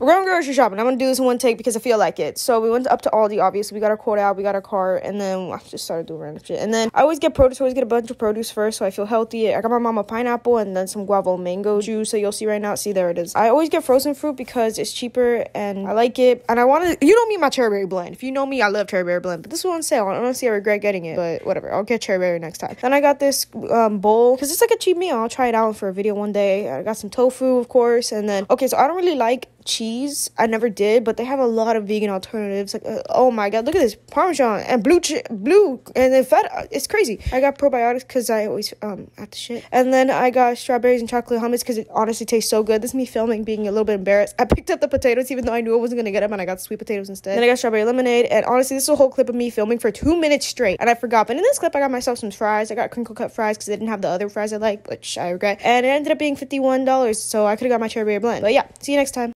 We're going grocery shopping. I'm going to do this in one take because I feel like it. So we went up to Aldi, obviously. We got our quote out. We got our cart. And then I just started doing random shit. And then I always get produce. I always get a bunch of produce first so I feel healthy. I got my mom a pineapple and then some guava mango juice that you'll see right now. See, there it is. I always get frozen fruit because it's cheaper and I like it. And I wanted... You know me, my cherry berry blend. If you know me, I love cherry berry blend. But this was on sale. Honestly, I regret getting it. But whatever. I'll get cherry berry next time. Then I got this bowl because it's like a cheap meal. I'll try it out for a video one day. I got some tofu, of course. And then... Okay, so I don't really like... cheese. I never did, but they have a lot of vegan alternatives. Like, oh my god, look at this Parmesan and blue and then feta. It's crazy. I got probiotics because I always have to shit. And then I got strawberries and chocolate hummus because it honestly tastes so good. This is me filming, being a little bit embarrassed. I picked up the potatoes even though I knew I wasn't gonna get them, and I got sweet potatoes instead. Then I got strawberry lemonade, and honestly, this is a whole clip of me filming for 2 minutes straight, and I forgot. But in this clip, I got myself some fries. I got crinkle cut fries because they didn't have the other fries I like, which I regret. And it ended up being $51, so I could have got my cherry berry blend. But yeah, see you next time.